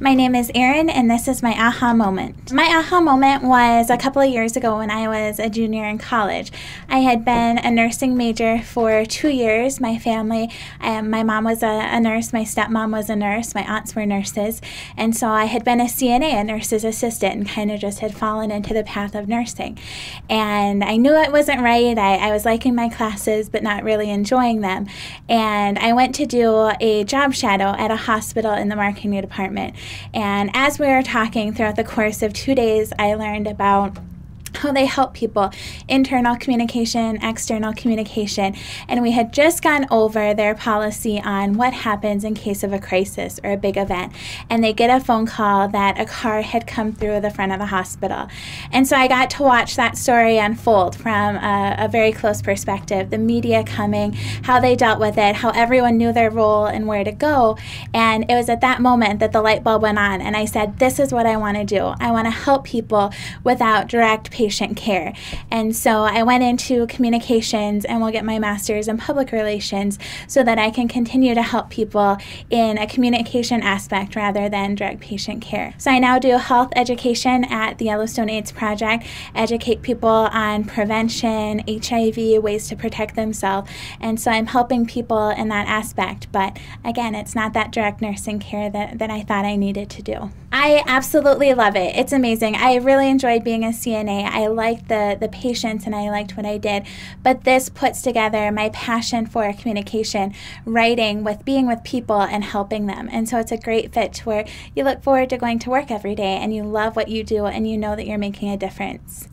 My name is Erin, and this is my aha moment. My aha moment was a couple of years ago when I was a junior in college. I had been a nursing major for 2 years. My family, my mom was a nurse, my stepmom was a nurse, my aunts were nurses, and so I had been a CNA, a nurse's assistant, and kind of just had fallen into the path of nursing. And I knew it wasn't right. I was liking my classes, but not really enjoying them. And I went to do a job shadow at a hospital in the marketing department. And as we were talking throughout the course of 2 days, I learned about how they help people, internal communication, external communication, and we had just gone over their policy on what happens in case of a crisis or a big event, and they get a phone call that a car had come through the front of the hospital. And so I got to watch that story unfold from a very close perspective, the media coming, how they dealt with it, how everyone knew their role and where to go. And it was at that moment that the light bulb went on, and I said, this is what I want to do. I want to help people without direct patient care. And so I went into communications and will get my master's in public relations so that I can continue to help people in a communication aspect rather than direct patient care. So I now do health education at the Yellowstone AIDS project, educate people on prevention, HIV, ways to protect themselves, and so I'm helping people in that aspect. But again, it's not that direct nursing care that I thought I needed to do. I absolutely love it. It's amazing. I really enjoyed being a CNA. I liked the patients and I liked what I did, but this puts together my passion for communication, writing, with being with people and helping them. And so it's a great fit to where you look forward to going to work every day and you love what you do and you know that you're making a difference.